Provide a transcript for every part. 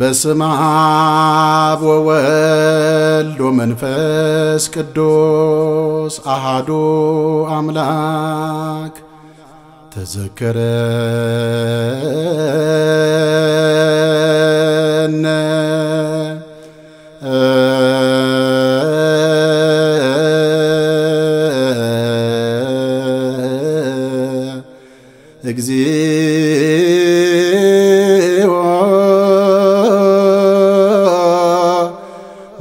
በስመ አብ ወወልድ ወመንፈስ ቅዱስ አሐዱ አምላክ ተዘከረነ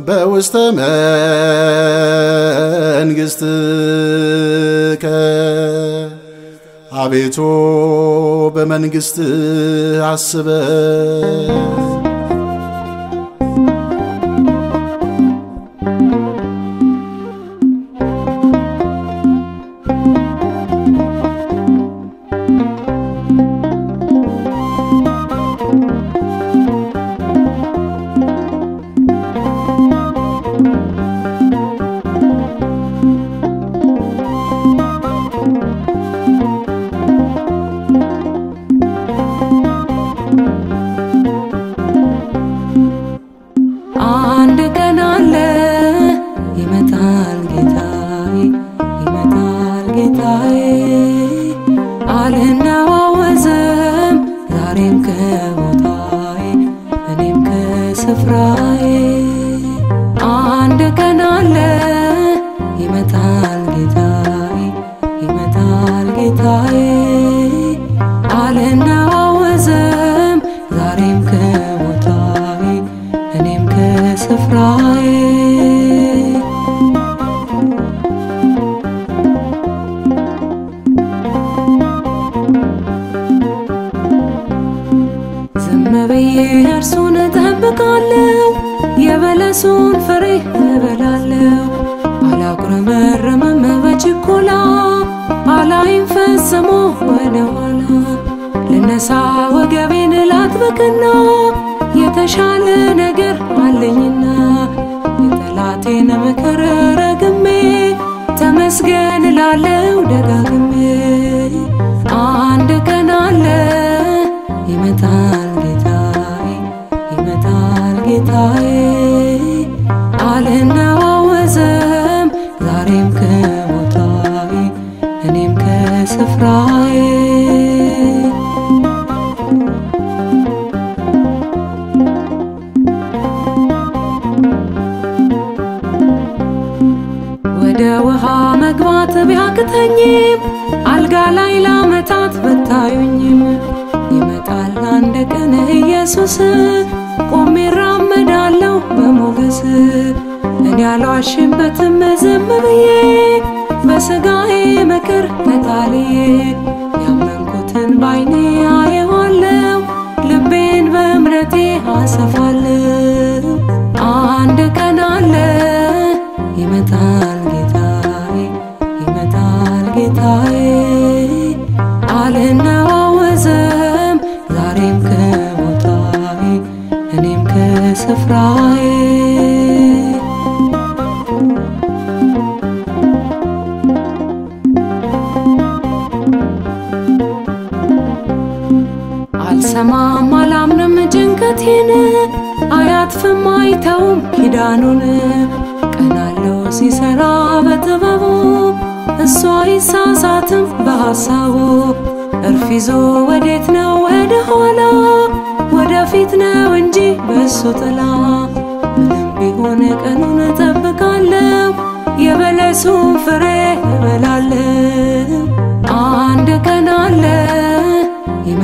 በመንግስትከ አቤቱ በመንግስት አስበን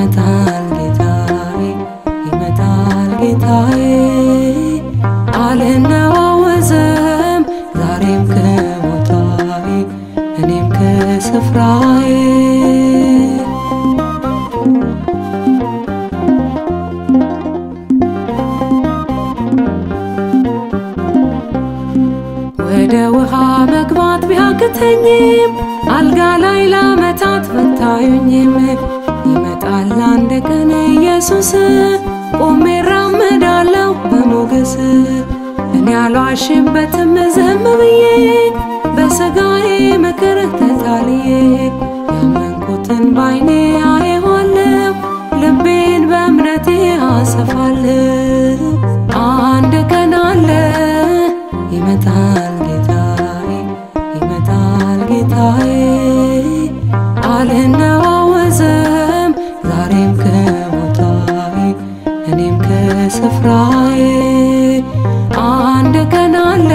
I'll እኔም ከስፍራዬ አንድ ቀን አለ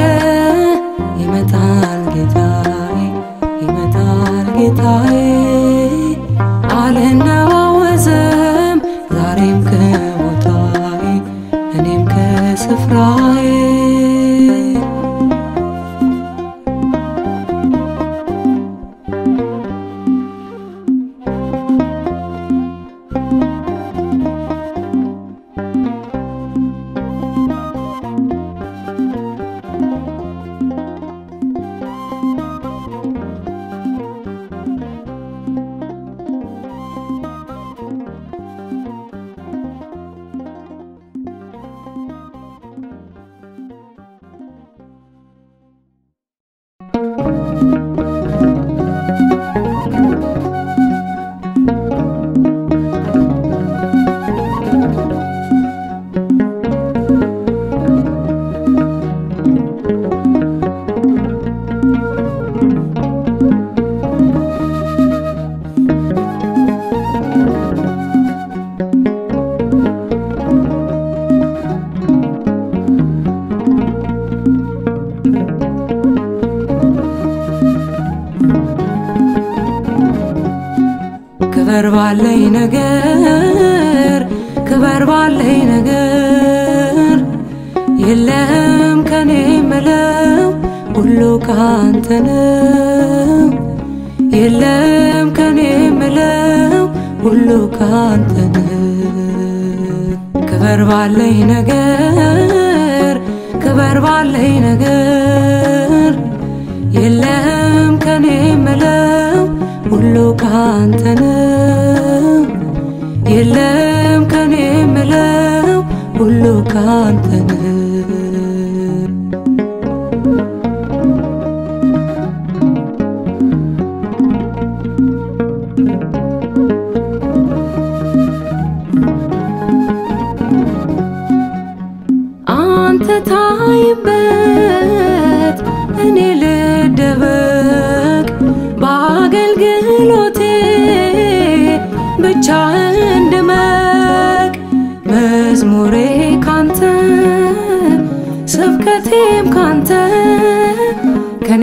ይመጣል ጌታዬ ይመጣል ጌታዬ አልናወዝም ዛሬም ከቦታዬ እኔም ከስፍራዬ ክበር ባለኝ ነገር የለም ከኔ መለው ሁሉ ካንተ ነው የለም ከኔ መለው ሁሉ ካንተ ነው ክበር ባለኝ ነገር ክበር ባለኝ ነገር የለም ከኔ መለው ሁሉ ካንተ ነው የለም ከኔ መለው ሁሉ ካንተ ነው አንተ ታይበት እኔ ልደበቅ በአገልግሎቴ ብቻ እንድመቅ መዝሙሬ ካንተ ስብከቴም ካንተ ከኔ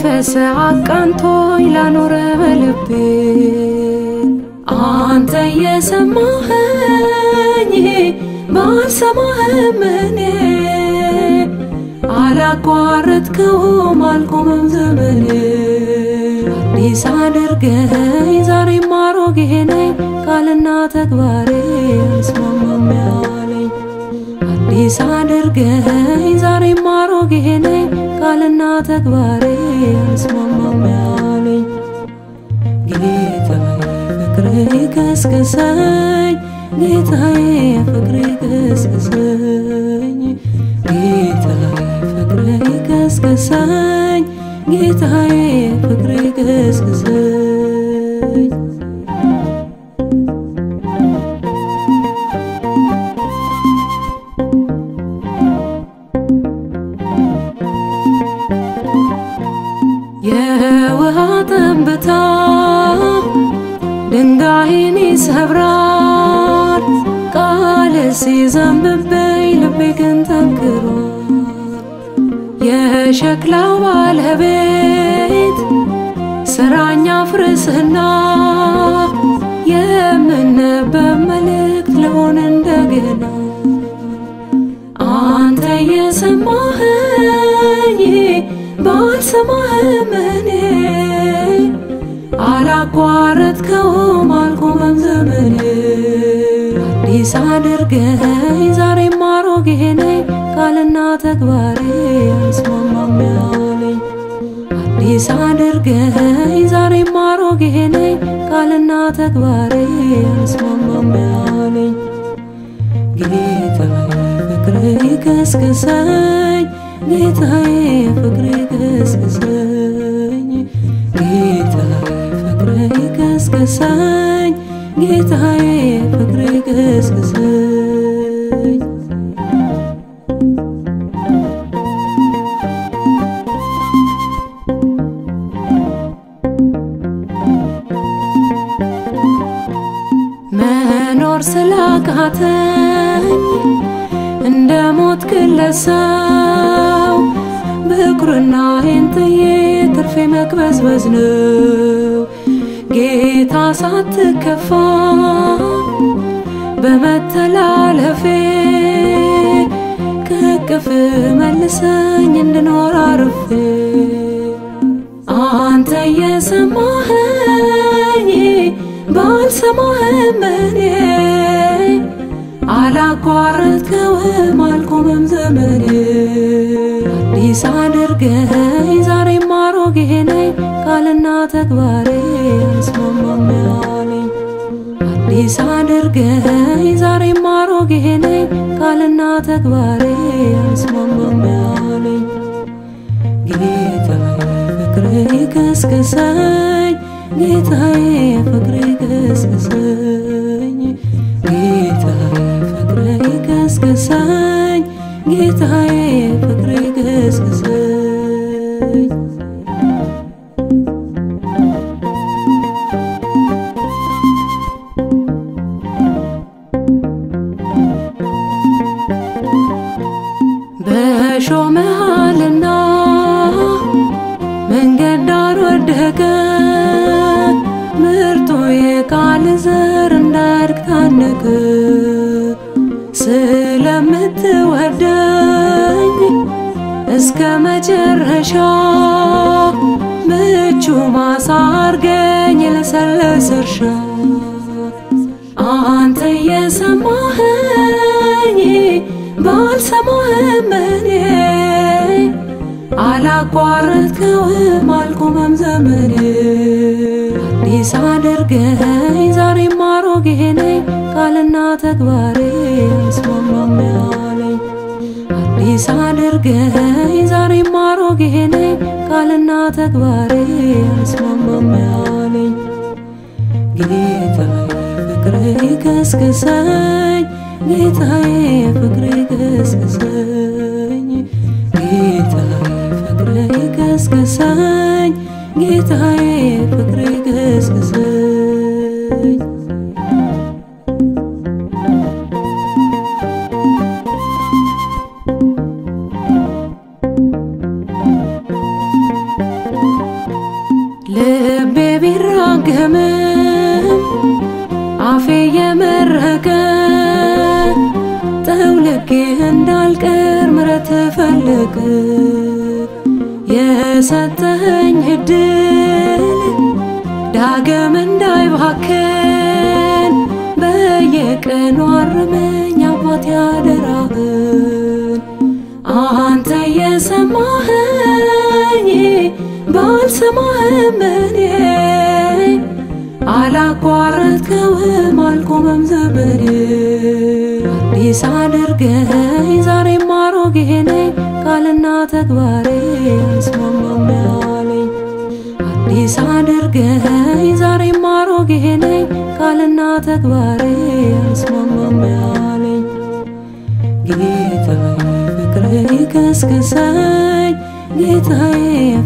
መንፈስ አቃንቶኝ ላኖረ በልቤ አንተ የሰማኸኝ ባልሰማህም እኔ አላቋረጥከውም አልቆመም ዘመኔ አዲስ አድርገኝ ዛሬም አሮጌ ነኝ ቃልና ተግባሬ አልስማማም ያለኝ አዲስ አድርገኝ ዛሬም አሮጌ ነኝ ቃልና ተግባሬ አልስማማም ያለኝ ጌታዬ ፍቅርህ ቀስቅሰኝ ጌታዬ ፍቅርህ ቀስቅሰኝ ጌታዬ ፍቅርህ ቀስቅሰኝ ጌታዬ ፍቅርህ ቀስቅሰኝ የውሃ ጠብታ ድንጋይን ይሰብራል ቃል ሲዘንብብኝ ልቤ ግን ተንክሯል የሸክላው ባለቤት ስራኛ ፍርስህና የምንበብ መልእክት ልሆን እንደገና አንተ የሰማኸኝ ባልሰማህም እኔ አላቋረጥከውም አልቆመም ዘመኔ አዲስ አድርገኝ ዛሬም አሮጌ ነኝ ቃልና ተግባሬ አልስማማም ያለኝ አዲስ አድርገኝ ዛሬም አሮጌ ነኝ ቃልና ተግባሬ አልስማማም ያለኝ ጌታዬ ፍቅርህ ቀስቅሰኝ ጌታዬ ፍቅርህ ቀስቅሰኝ ጌታዬ ፍቅርህ ቀስቅሰኝ ጌታዬ ፍቅርህ ቀስቅሰኝ መኖር ስላቃተኝ እንደ ሞት ክለሰው ብኩርናዬን ጥዬ ትርፌ መቅበዝበዝ ነው ጌታ ሳትከፋ በመተላለፌ ከእቅፍህ መልሰኝ እንድኖር አርፌ አንተ የሰማኸኝ ባልሰማህም እኔ አላቋረጥከውም አልቆመም ዘመኔ አዲስ አድርገኝ ዛሬም አሮጌ ነኝ ቃልና ተግባሬ አልስማማም ያለኝ አዲስ አድርገኝ ዛሬም አሮጌ ነኝ ቃልና ተግባሬ አልስማማም ያለኝ ጌታዬ ፍቅርህ ቀስቅሰኝ ጌታዬ ፍቅርህ ቀስቅሰኝ ጌታዬ ፍቅርህ ቀስቅሰኝ ጌታዬ ፍቅርህ ቀስቅሰኝ በሾመሃልና መንገድ ዳር ወደቀ ምርጡ የቃል ዘር እንዳድግ ታነቀ ስለምትወደኝ እስከ መጨረሻ ምቹ ማሳ አድርገኝ ለሰለሰ እርሻ አንተ የሰማኸኝ ባልሰማህም እኔ አላቋረጥከውም አልቆመም ዘመኔ አዲስ አድርገኝ ዛሬም አሮጌ ነኝ ቃልና ተግባሬ አልስማማም ያለኝ አዲስ አድርገኝ ዛሬም አሮጌ ነኝ ቃልና ተግባሬ አልስማማም ያለኝ ጌታዬ ፍቅርህ ቀስቅሰኝ ጌታዬ ፍቅርህ ቀስቅሰኝ ጌታዬ ፍቅርህ ቀስቅሰኝ ጌታዬ ፍቅርህ ቀስቅሰኝ የሰጠኝ ዕድል ዳግም እንዳይባክን በየቀኑ አርመኝ አባት ያደራህን አንተ የሰማኸኝ ባልሰማህም እኔ አላቋረጥከውም አልቆመም ዘመኔ አዲስ አድርገኝ ዛሬም አሮጌ ነኝ ቃልና ተግባሬ ይስማማኛልኝ አዲስ አድርገኝ ዛሬም አሮጌ ነኝ ቃልና ተግባሬ ይስማማኛልኝ ጌታዬ ፍቅርህ ቀስቅሰኝ ጌታዬ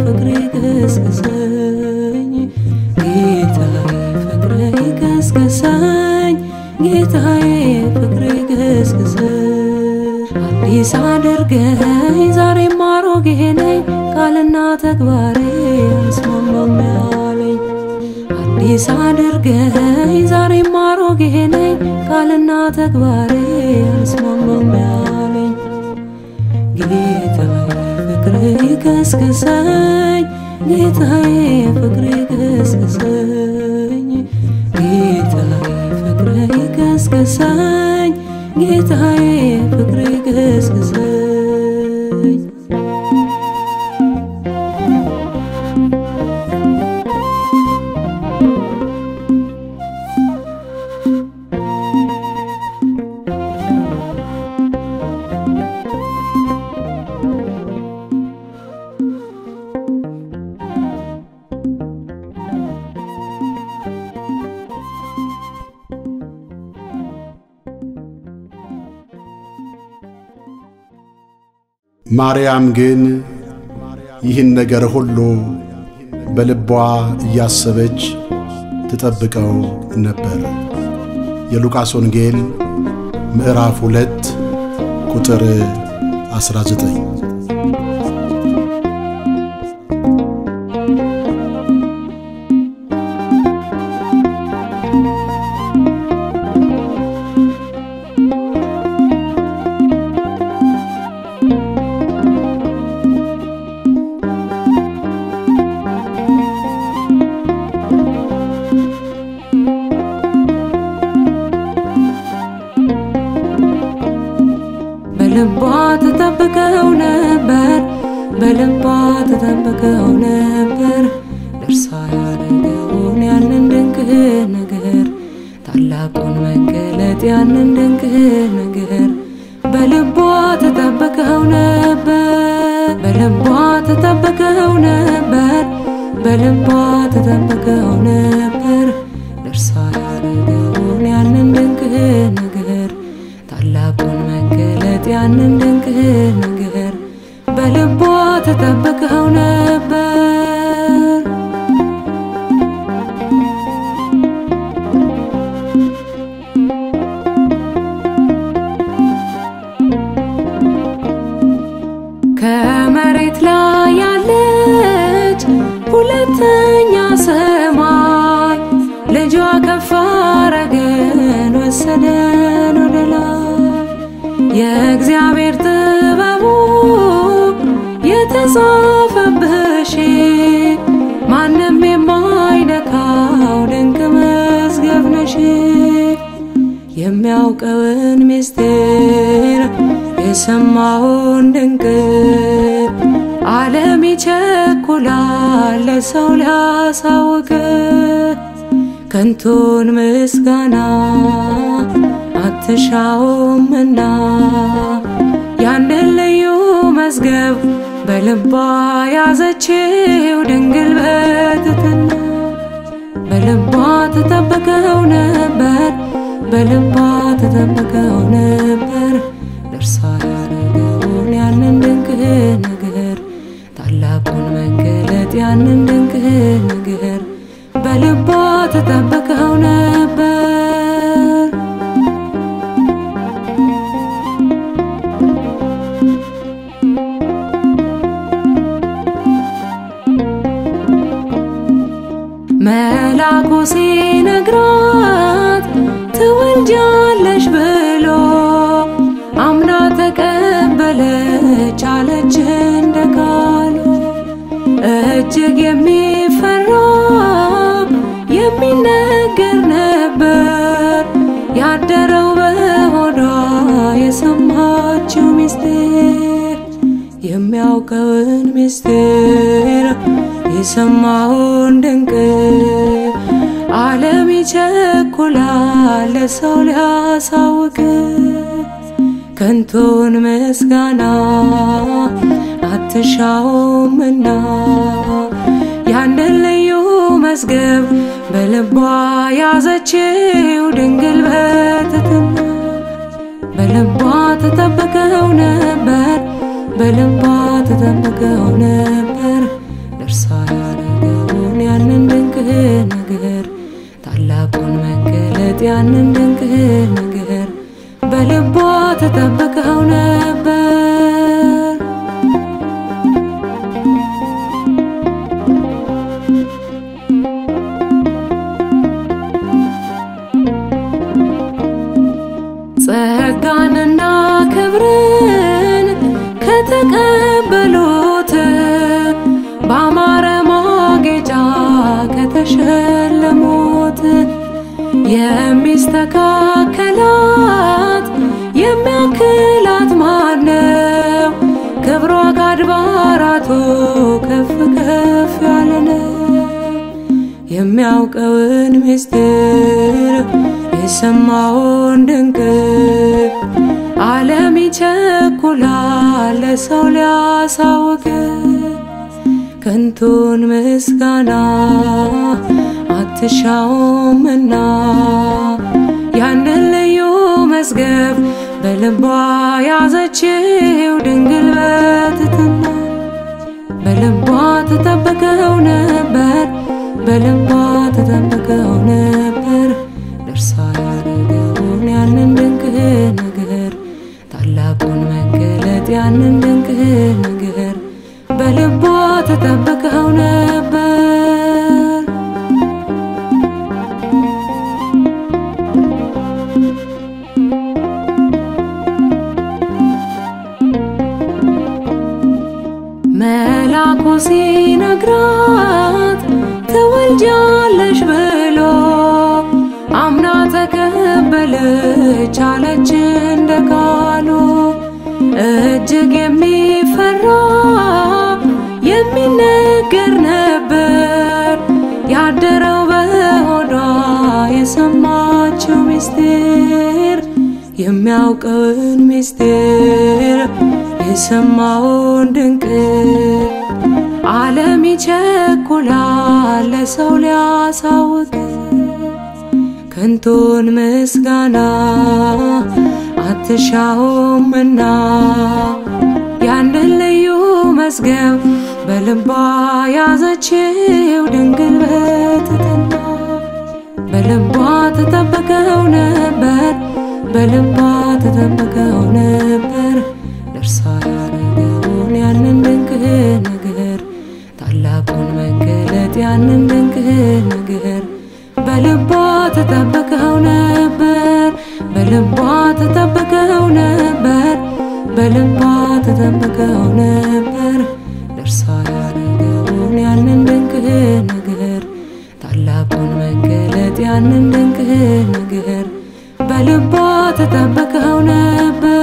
ፍቅርህ ቀስቅሰኝ ጌታዬ ፍቅርህ ቀስቅሰኝ ጌታዬ ፍቅርህ ቀስቅሰኝ አዲስ አድርገኝ ዛሬም አሮጌ ነኝ ቃልና ተግባሬ ይስማማኛልኝ አዲስ አድርገኝ ዛሬም አሮጌ ነኝ ቃልና ተግባሬ ይስማማኛልኝ ጌታዬ ፍቅርህ ቀስቅሰኝ ጌታዬ ፍቅርህ ቀስቅሰኝ ጌታዬ ፍቅርህ ቀስቅሰኝ ጌታዬ ፍቅርህ ቀስቅሰኝ ማርያም ግን ይህን ነገር ሁሉ በልቧ እያሰበች ትጠብቀው ነበር። የሉቃስ ወንጌል ምዕራፍ 2 ቁጥር 19 ከንቱን ምስጋና አትሻውምና ያንን ልዩ መዝገብ በልቧ ያዘችው ድንግል በትህትና በልቧ ተጠብቀው ነበር በልቧ ተጠብቀው ነበር ለእርሷ ያደረገውን ያንን ድንቅ ነገር ታላቁን መገለጥ ያንን ድንቅ ነገር በልቧ ተጠብቀው ነበር መልአኩ ሲነግራት ትወልጃለሽ ብሎ አምና ተቀበለች አለች जग में फराब यमिन करनबर यादरव होरा የሰማችሁ ምስጢር የሚያውቀውን ምስጢር የሰማውን ድንቅ ዓለም ይቸኩላል ለሰው ሊያሳውቅ ከንቱን ምስጋና አትሻውምና ያንን ልዩ መዝገብ በልቧ ያዘችው ድንግል በትትና በልቧ ተጠብቀው ነበር በልቧ ተጠብቀው ነበር ደርሳ ያረገውን ያንን ድንቅ ነገር ታላቁን መገለጥ ያንን ድንቅ ነገር በልቧ ተጠብቀው ነበር ጸጋንና ክብርን ከተቀበሉት ባማረ ማጌጫ ከተሸለሙት የሚስተካከላት የሚያክላት ማነው ክብሯ ከአድባራቱ ከፍ ከፍ ያለ ነው የሚያውቀውን ምስጢር የሰማውን ድንቅ ዓለም ይቸኩላል ለሰው ሊያሳውቅ ከንቱን ምስጋና አትሻውምና ያንን ልዩ መዝገብ በልቧ ያዘችው ድንግል በትትና በልቧ ተጠብቀው ነበር በልቧ ተጠብቀው ነበር ደርሳ ያረገውን ያንን ድንቅ ነገር ታላቁን መገለጥ ያንን ድንቅ ነገር በልቧ ተጠብቀው ነበር መልአኩ ሲነግራት ትወልጃለሽ ብሎ አምና ተቀበለች አለች እንደ ቃሉ እጅግ የሚፈራ የሚነገር ነበር ያደረው በሆዷ የሰማችው ምስጢር የሚያውቀውን ምስጢር የሰማውን ድንቅ ዓለም ይቸኩላል ለሰው ሊያሳውቅ ከንቱን ምስጋና አትሻውምና ያንን ልዩ መዝገብ በልቧ ያዘችው ድንግል በትትና በልቧ ተጠብቀው ነበር በልቧ ተጠብቀው ነበር ደርሳ ያረገውን ያንን ድንቅ ነገር ታላቁን መገለጥ ያንን ድንቅ ነገር በልቧ ተጠብቀው ነበር በልቧ ተጠብቀው ነበር በልቧ ተጠብቀው ነበር ደርሳ ያረገውን ያንን ድንቅ ነገር ታላቁን መገለጥ ያንን ድንቅ ነገር በልቧ ተጠብቀው ነበር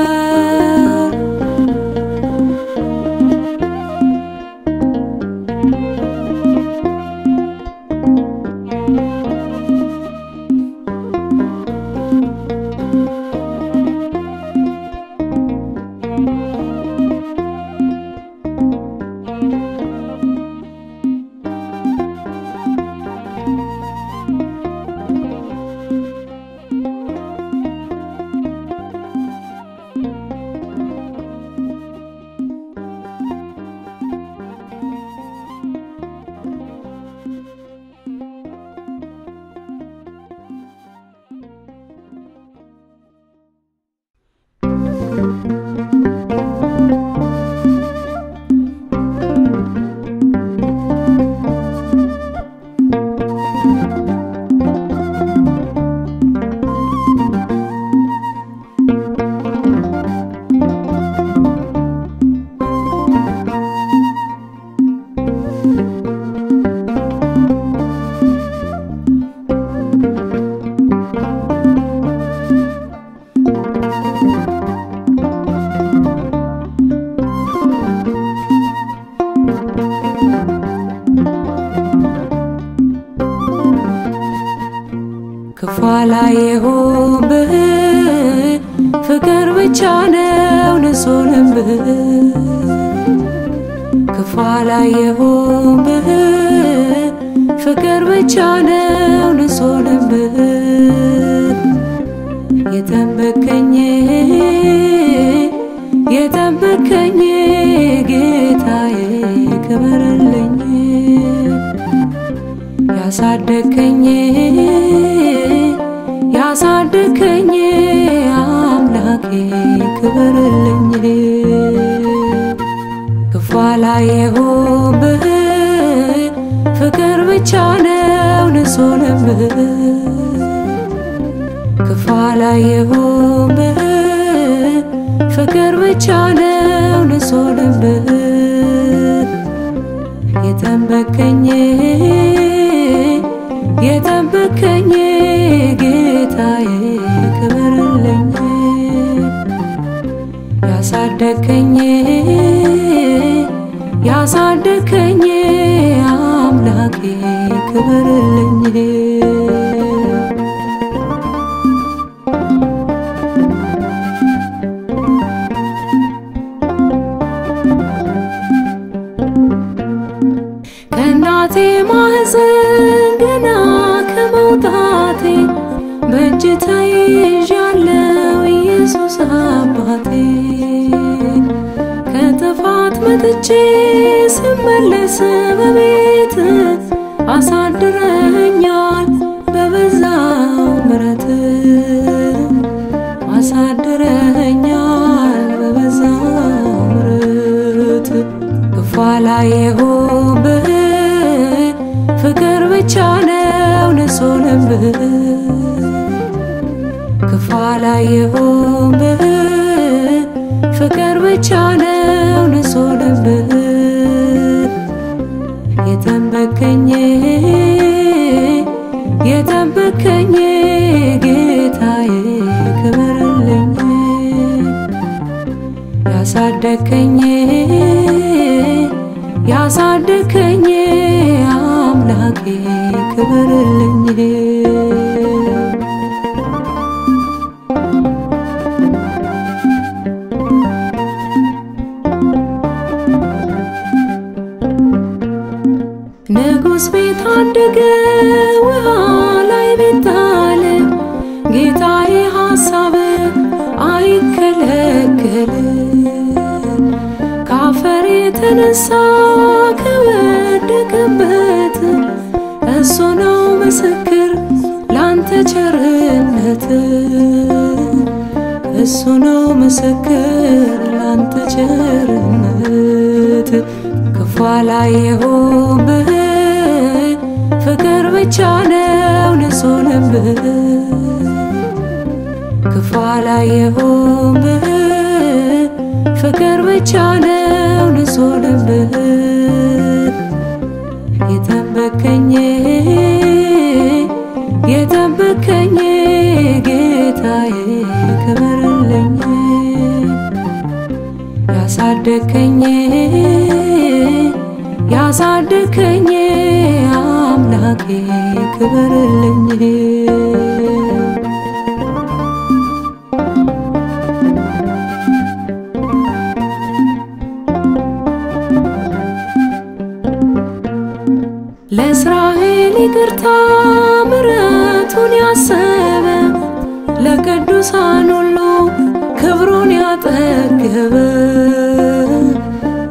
ፍቅር ብቻ ነው ንጹህም ብህ ከፋላ የሆን ብህ ፍቅር ብቻ ነው ንጹህም ብህ የተመከኝ ጌታዬ ክብርልኝ ያሳደከኝ ያሳደከኝ አምላኬ ክብርልኝ ከፋላዬሁ ብህ ፍቅር ብቻ ነው ንጹህ ልብህ ከፋላዬሁ ብህ ፍቅር ብቻ ነው ንጹህ ልብህ የተመከኝ የተመከኝ ጌታዬ ክብርልኝ ያሳደከኝ ያሳደከኝ አምላኬ ክብርልኝ ስመለስ በቤት አሳድረኛል በበዛው ምሕረት አሳድረኛል በበዛው ምሕረት ከፋላዬሁ ብህ ፍቅር ብቻ ነው ንጹህ ልብህ ከፋላዬሁ ብህ ፍቅር ብቻ ነው ንጹህ ልብህ የተመከኝ ጌታዬ ክብርልኝ ያሳደከኝ ያሳደከኝ አምላኬ ክብርልኝ ንጉስ ቤት አደገ ውሃ ላይ ቤት አለ ጌታዬ ሀሳብ አይከለከል ካፈር የተነሳ ከወደቀበት እሱ ነው ምስክር ላንተ ቸርነት እሱ ነው ምስክር ላንተ ቸርነት ከፋላዬሁ ብህ ፍቅር ብቻ ነው ንጹህ ልብህ ከፋላዬሁ ብህ ፍቅር ብቻ ነው ንጹህ ልብህ የተመከኝ ጌታዬ ክብርልኝ ያሳደከኝ ያሳደከኝ አምላኬ ክብርልኝ ለእስራኤል ይቅርታ ምሕረቱን ያሰበ ለቅዱሳን ሁሉ ክብሩን ያጠገበ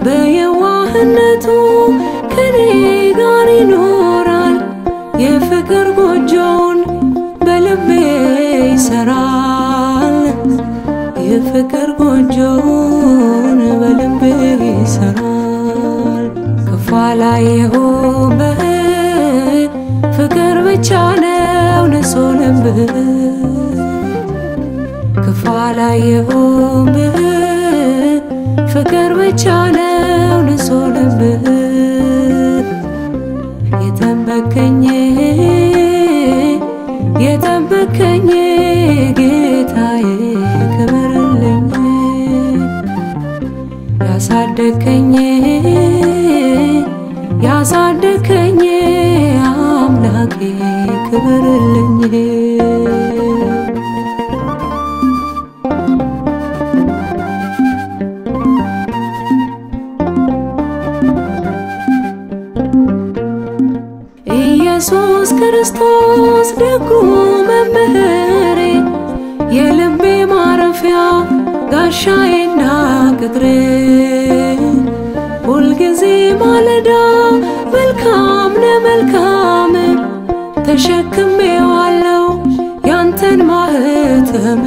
በየዋህነቱ ከኔ ጋር ይኖራል የፍቅር ጎጆውን በልቤ ይሰራል የፍቅር ጎጆውን በልቤ ይሰራል ከፋላዬሁ ብህ ፍቅር ብቻ ነው ንጹህ ልብህ ከፋላዬሁ ብህ ፍቅር ብቻ ነው ንጹህ ልብህ የተመከኝ ጌታዬ ክብርልኝ ያሳደከኝ ያሳደከኝ አምላኬ ክብርልኝ ጣቢያ ጋሻዬና ቅጥሬ ሁልጊዜ ማለዳ መልካም ለመልካም ተሸክሜዋለሁ ያንተን ማህተም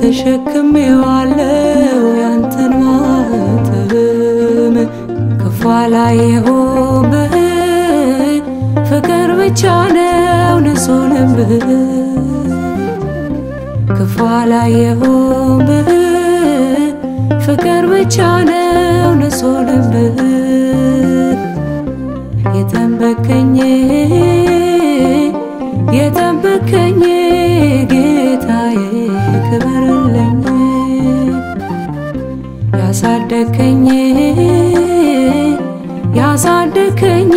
ተሸክሜዋለሁ ያንተን ማህተም ከፋላየሁ ፍቅር ብቻ ነው ንጹህ ልብህ ከፋላየሁ ፍቅር ብቻ ነው ንጹህ ልብህ የተንበከኝ ጌታዬ ክበርልኝ ያሳደከኝ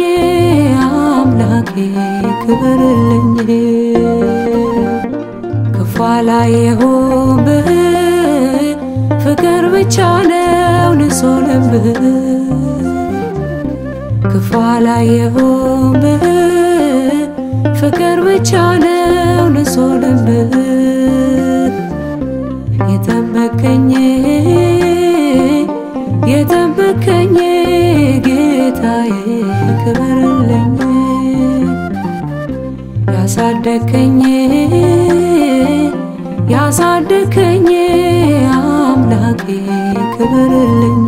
አምላኬ ክበርልኝ ከፋላየሁ ፍቅር ብቻ ነው ንጹህ ልብህ ከፋላየሁ ፍቅር ብቻ ነው ንጹህ ልብህ የተንበከኝ ጌታዬ ክበርልኝ ያሳደከኝ አምላኬ ክበርልኝ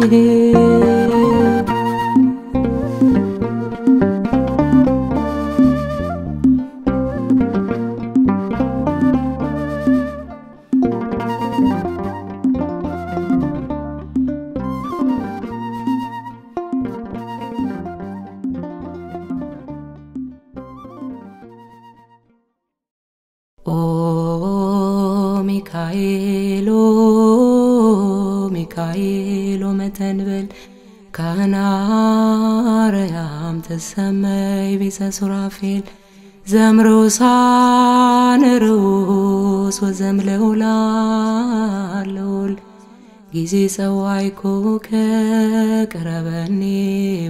ሰማይ ቢሰሱራፊል ዘምሮሳን ሩስ ወዘምለውላሉል ጊዜ ሰዋይኮ ከቀረበኒ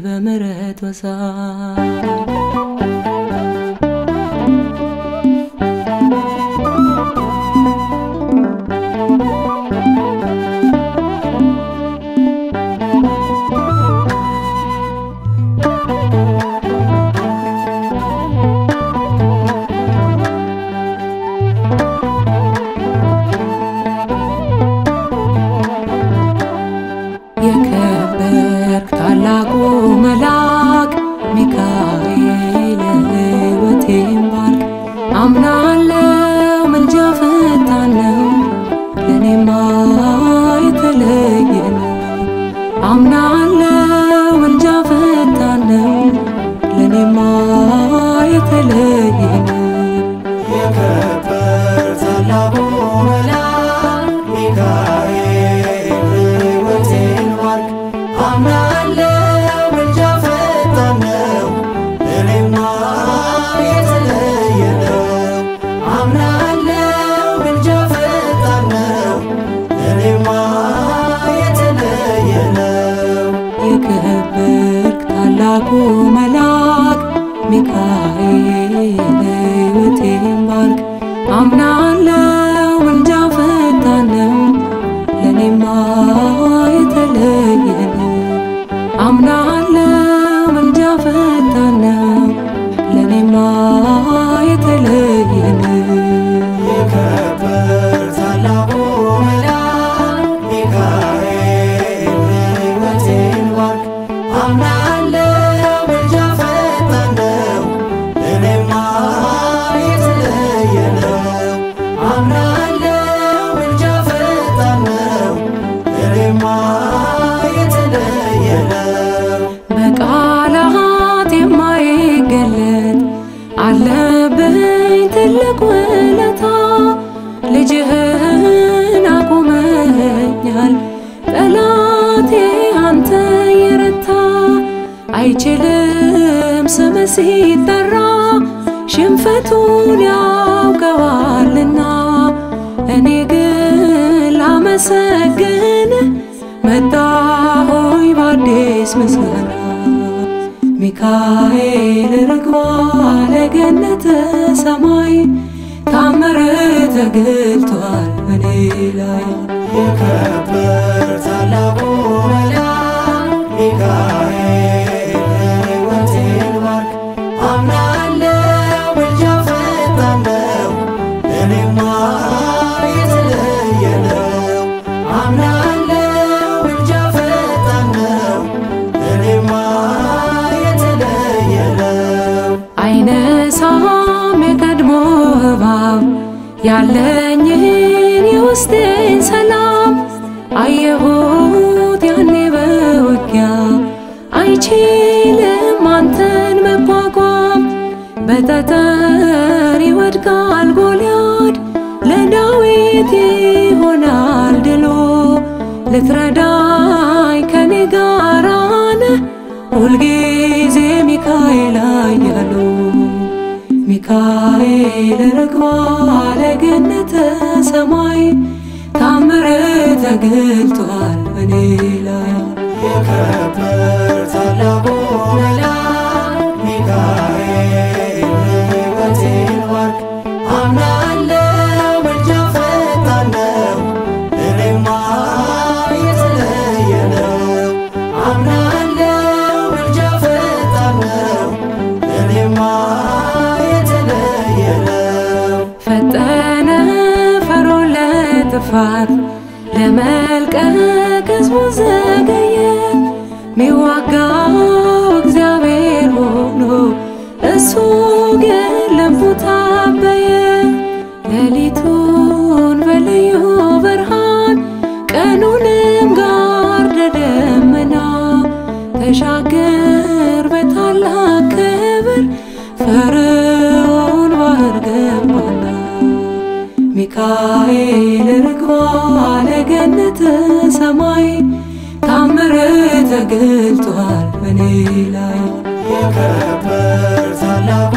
በመረት ወሳ ያለኝን የውስጤን ሰላም አየሁት ያኔ በውጊያ አይችልም አንተን መቋቋም በጠጠር ይወድቃል ጎልያድ ለዳዊት ይሆናል ድሉ ልትረዳይ ከኔ ጋራ ነህ ሁልጊዜ ሚካኤል አያሉ ሚካኤል ርግቧል ገነተ ሰማይ ታምር ተገልጧል በኔ ላይ የከበር ታላቁ መልአክ ሚካኤል ሕይወቴን ባርክ አምናለው እርጃ ፈጣነው እኔማ የተለየ ነው አምናለው እርጃ ፈጣነው እኔማ ለመልቀቅ ሕዝቡ ዘገየ ሚዋጋው እግዚአብሔር ሆኖ እሱ ግን ለሞት አበየ ሌሊቱን በልዩ ብርሃን ቀኑንም ጋርደ ደመና ተሻገር በታላቅ ክብር ፈርዖን ባህር ገባና ሚካኤል ርግቧል ገነተ ሰማይ ታምር ተገልጧል በኔ ላይ የከበር ታላቁ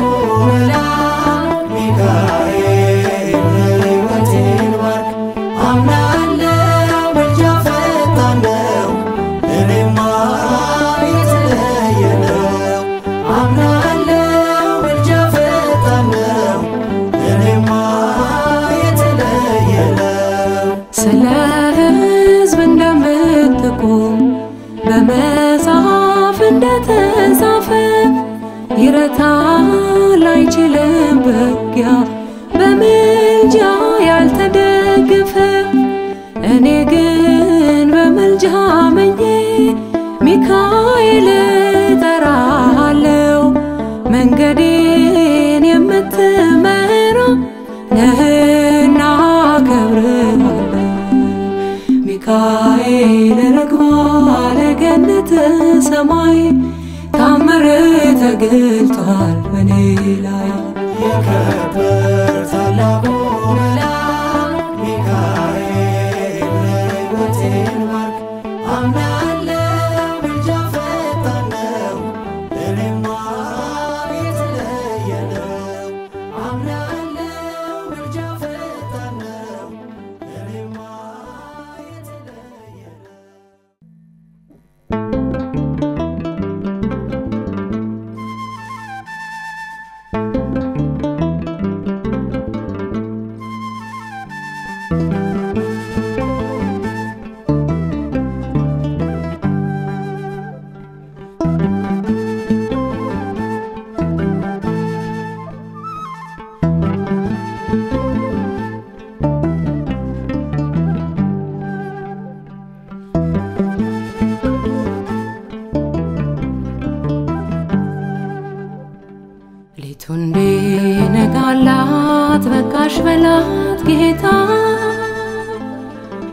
መልአክ ሚካኤል ሕይወቴን ባርክ አምናለው እርጃ ፈጣነው እኔማ የተለየ ነው አምናለው እርጃ ፈጣነው እኔማ የተለየ ነው ስለ ሕዝብ እንደምትቆም በመጽሐፍ እንደተጻፈ ይረታል አይችልም በውጊያ በምልጃ ያልተደገፈ እኔ ግን በምልጃ አምኜ ሚካኤል እጠራሃለው መንገዴን የምትመራ ነህና አከብርሃለው ሚካኤል ርግቧል ገነተ ሰማይ ታምር ተገልጧል በኔ ላይ የከበር ታላቁ መልአክ ሚካኤል ሕይወቴን ባርክ አምናለው እርጃ ፈጣነው እኔማ የተለየ ነው አምናለው እርጃ ፈጣነው እኔማ የተለየ ነው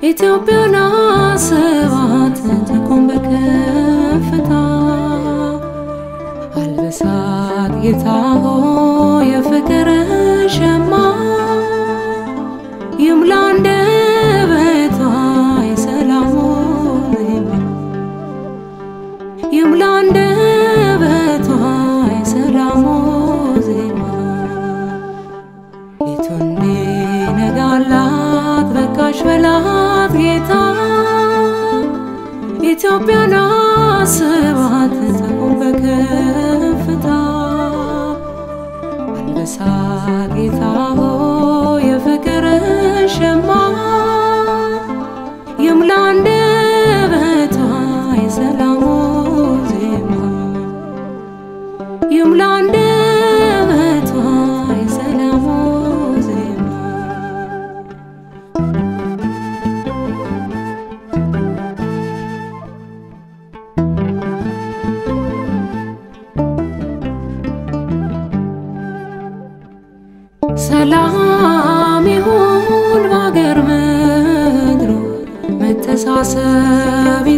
ኢትዮጵያና ሰባት ተቆም በከፍታ አልበሳት ጌታሆ የፍቅር ሸማ ይምላንደ በታይ ሰላሙ ይምላንደ በታይ ሰላሙ ዜማ ኢቱንዴ ነጋላት በካሽ በላ ጌታ ኢትዮጵያና ሰባት ተቆም በከፍታ አልበሳት ጌታሆ የፍቅር ሸማ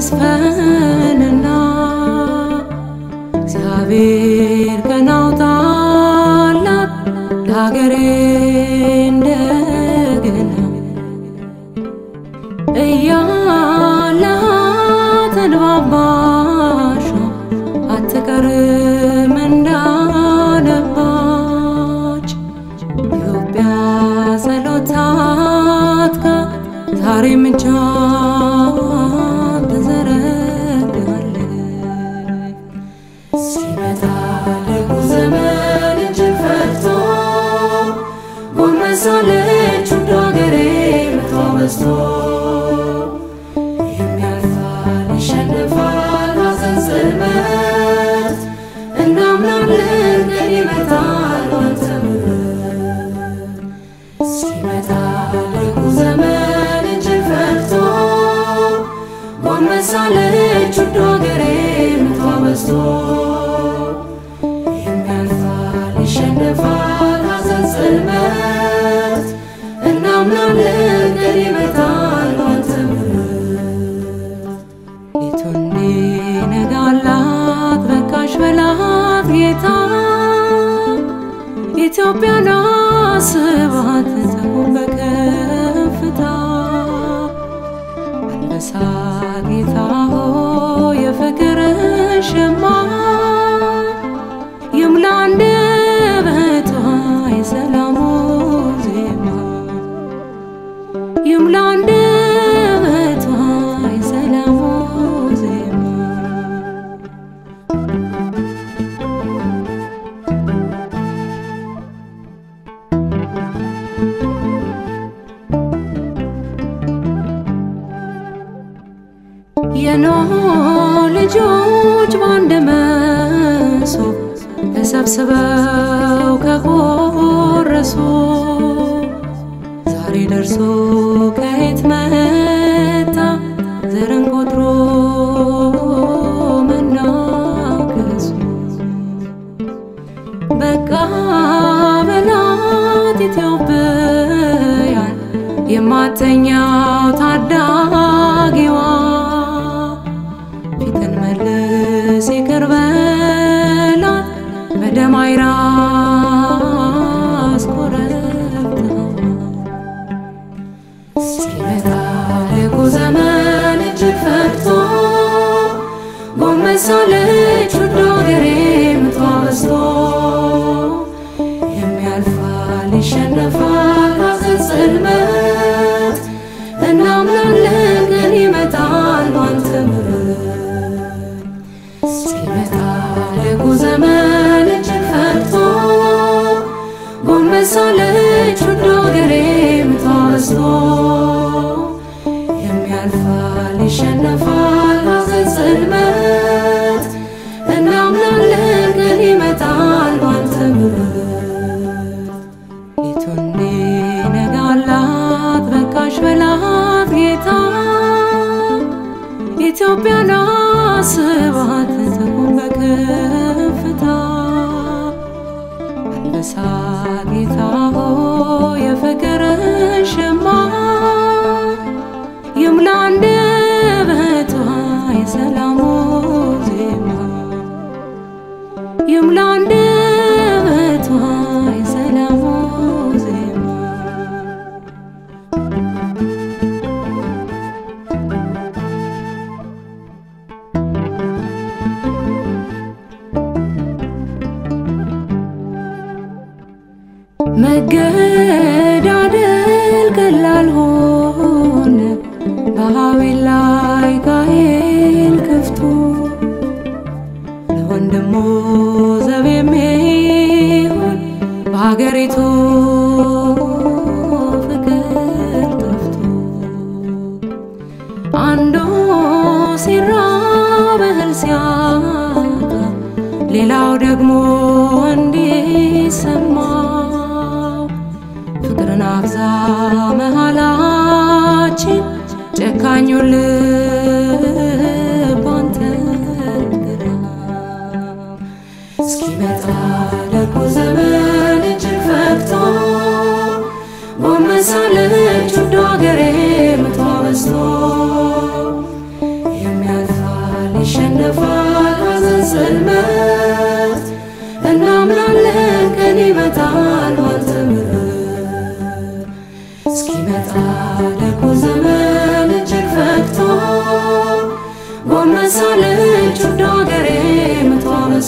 Yum, yum,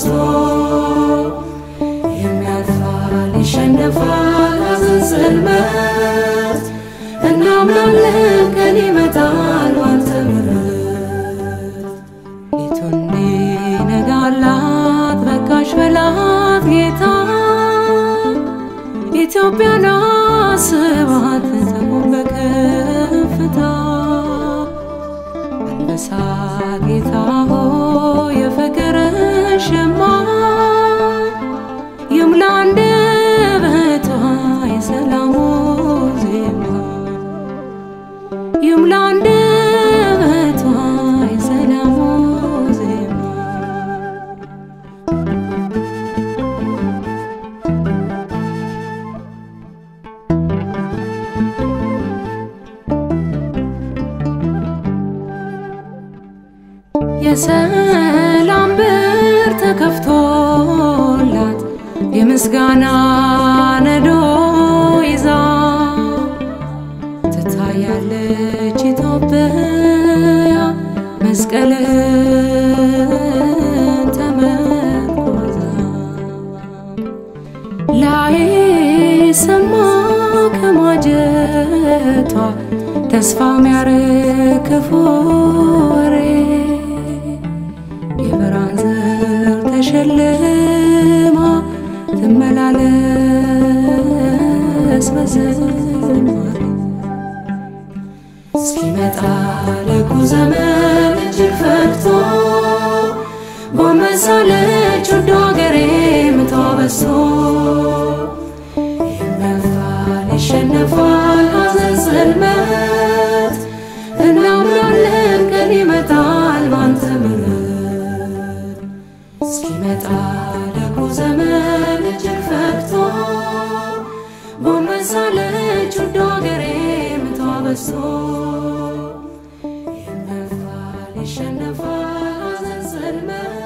Slow, him not vanish and the fires and silver, and now my leg and him at all want to move. It would mean a galat, the Kashwalat guitar. It's a piano, so what is a book and the sad guitar, you forget. Yum lande betoy salamu zema Yum lande betoy salamu zema Yesalam Kaftolat, Yemisgana Nado Iza Tataya Lechitopea, Mescale Tamakosa Lai Samaka Majeta, Tesfamare Kafore. Shalema, the malalas mazamari. Skimet ala kuzaman jilfakto, bomasale chudogere mtabaso. Imafali shenafal azalmat, anamlan kalimat almantamur. Skimet ala kuzaman jilfakto, bomasale chudogere mtabaso. Imafali shenafal azalmat.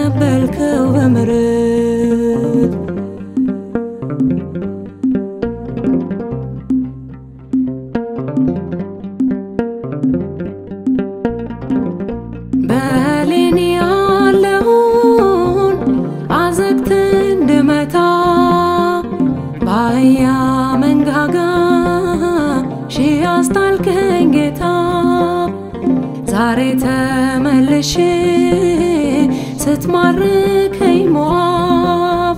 Azak tendemata, baya mengaga. داري تملشي ستمرك هي مواب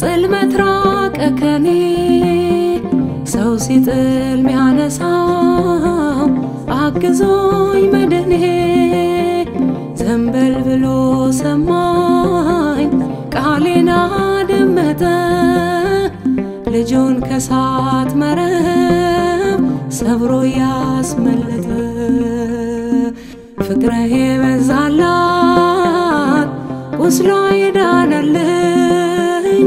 ጽልመት ራቀ ከኔ ሰው ሲጥል ሚያነሳው አግዞኝ መድኔ ዘንበል ብሎ ሰማኝ ቃሌን አደመጠ ልጁን ከሳት መረብ ሰብሮ ያስመለጠ ፍቅርህ በዛላት ቁስሎ ይዳናልኝ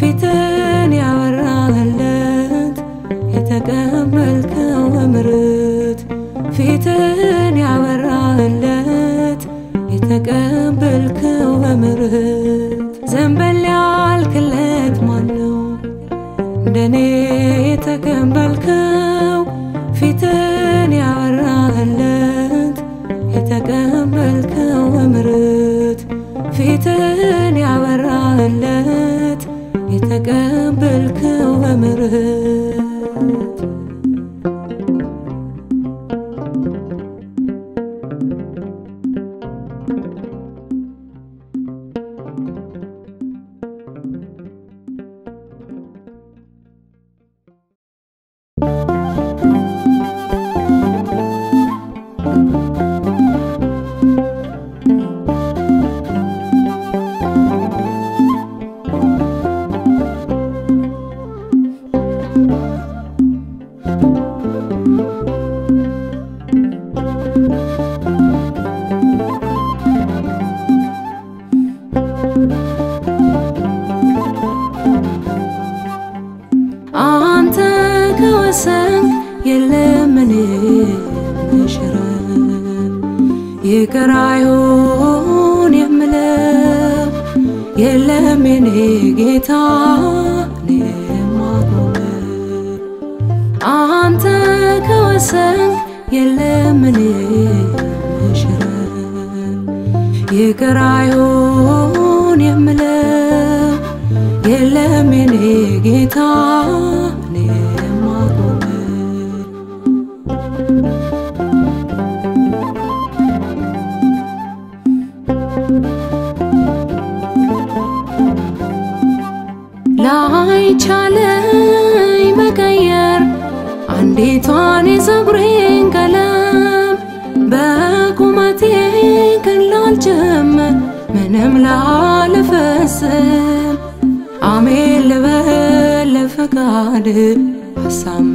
ፊትን ያበራህለት የተገንበልከው ምርት ፊትን ያበራህለት የተቀበልከው በምርት ዘንበል ያልክለት ማነው እንደኔ የተቀበልከው ፊትን ያበራህለት የተቀበልከው በምርት ፊትን ያበራህለት የተቀበልከው በምርት ديتاني صبرين كلام باكوماتين كلا الجمة من املع لفسام عميل بقل فكعد حسام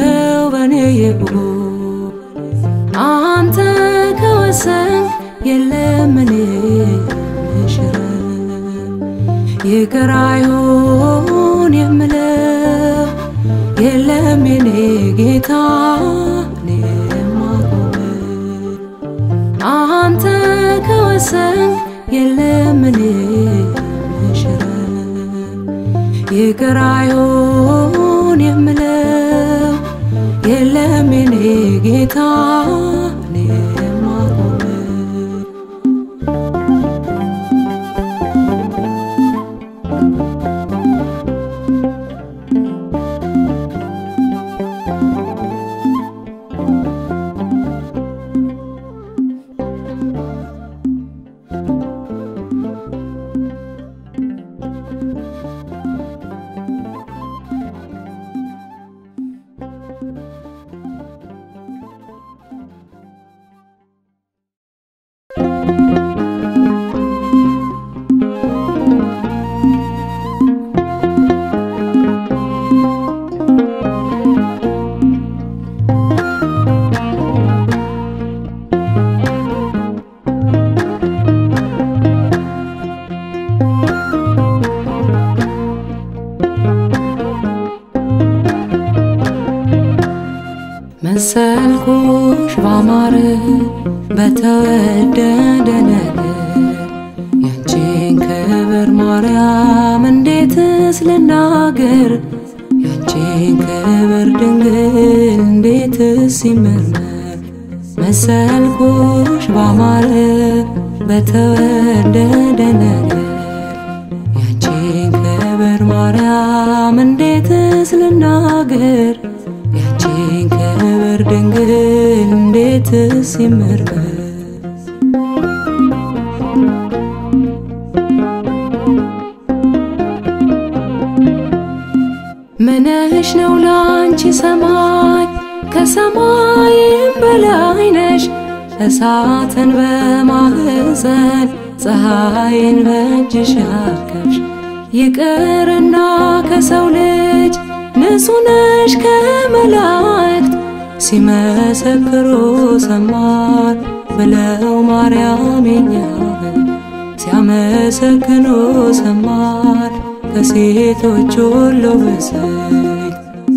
واني يهون أنتك وسنك يلمني مشرب يكرعيون يملأ يلمني قطعني مغرب أنتك وسنك يلمني مشرب يكرعيون يملأ يلمني قطعني مغرب خوش واماره بتودد نگر یانچین کبر ماریم اندیتس لناگر یانچین کبر دنگل اندیتسی مرمر مسال خوش واماره بتودد نگر یانچین کبر ماریم اندیتس لناگر یانچین کبر دنگل اندیتسی مرمر مناش نولانشي سماي كسماي بلاينش اسعاتا بمعزن صهاين بجشاكش يكرنا كسولج نسوناش كملاكت سما سكرو سمار بلاو مريامين ياغل سما سكنو سمار ከሴት ሁሉ በሰይ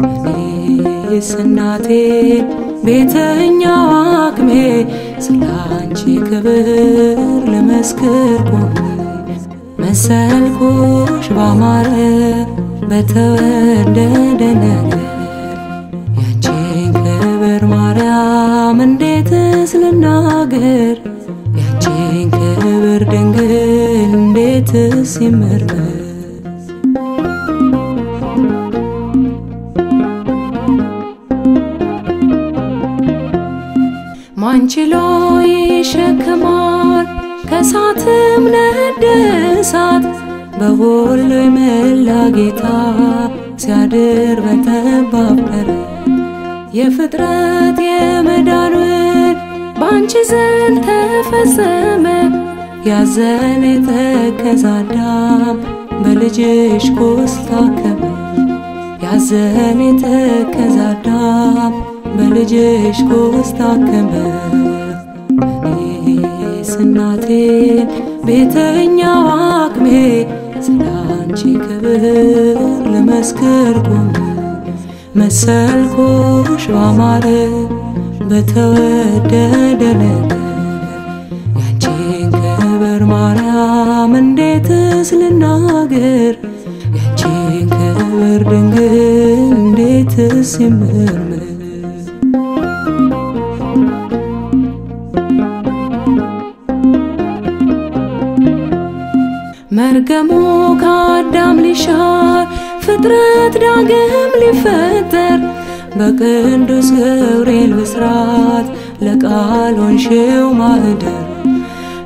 የስናቴ ቤተኛዋ አክሜ ስላንቺ ክብር ለመስከር ቆሜ መሰልኩሽ ባማረ በተወደደ ነገር ያንቺን ክብር ማርያም እንዴትስ ልናገር ያንቺን ክብር ድንግል እንዴትስ ይመረር ማንችሎይ ሸክማር ከሳትም ነደሳት በሁሉ መላጌታ ሲያድር በተባበረ የፍጥረት የመዳን ወር ባንቺ ዘንድ ተፈጸመ ያዘን የተከዛዳም በልጅሽ ቁስል ታከመ ያዘን የተከዛዳም በልጅሽ ቁስል ታከመ እኔስ እናቴ ቤተኛዋ አክሜ ስላንቺ ክብር ለመስከር ቆሜ መሰልኩሽ ባማረ በተወደደ ነገር ያንቺን ክብር ማርያም እንዴትስ ልናገር ያንቺን ክብር ድንግል እንዴትስ ይመረር መርገሙ ከአዳም ሊሻር ፍጥረት ዳግም ሊፈጠር በቅዱስ ገብርኤል ብስራት ለቃል ሆንሽው ማህደር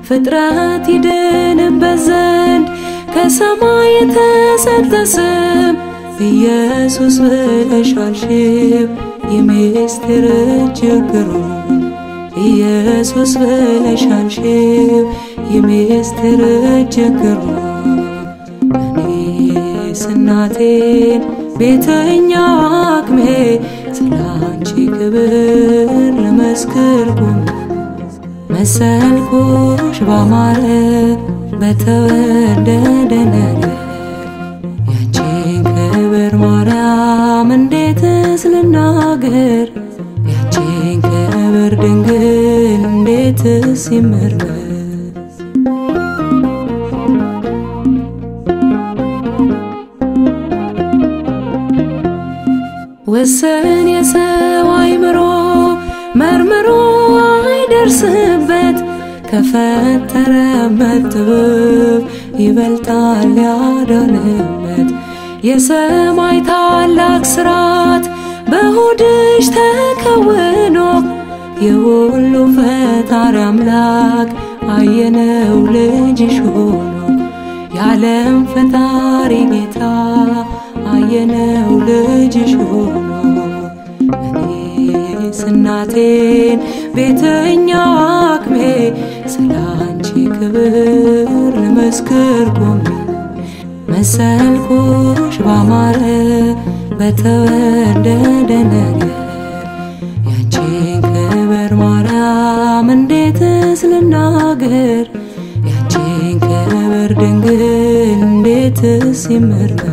ፍጥረት ይድንበት ዘንድ ከሰማይ የተሰጠ ስም ኢየሱስ ብለሽ አልሽው የምስጢር እጅግ ግሩም ኢየሱስ ብለሽ አልሽው የምስጢር እጅግ ግሩም እናቴ ቤተኛዋ አክሜ ስላንቺ ክብር ለመስከር ቆሜ መሰልኩሽ ባማረ በተወደደ ነገር ያንቺን ክብር ማርያም እንዴትስ ልናገር ያንቺን ክብር ድንግል እንዴትስ ይመረር ወሰን የሰው አይምሮ መርምሮ አይደርስበት ከፈጠረበት ጥበብ ይበልጣል ያዳነበት የሰማይ ታላቅ ስርዓት በሆድሽ ተከውኖ የሁሉ ፈጣሪ አምላክ አየነው ልጅሽ ሆኖ የዓለም ፈጣሪ ጌታ አየነው ልጅሽ ሆኖ እኔስ እናቴን ቤተኛዋ አክሜ ስላንቺ ክብር ለመስከር ቆሜ መሰልኩሽ ባማረ በተወደደ ነገር ያንቺን ክብር ማርያም እንዴትስ ልናገር ያንቺን ክብር ድንግል እንዴትስ ይመረር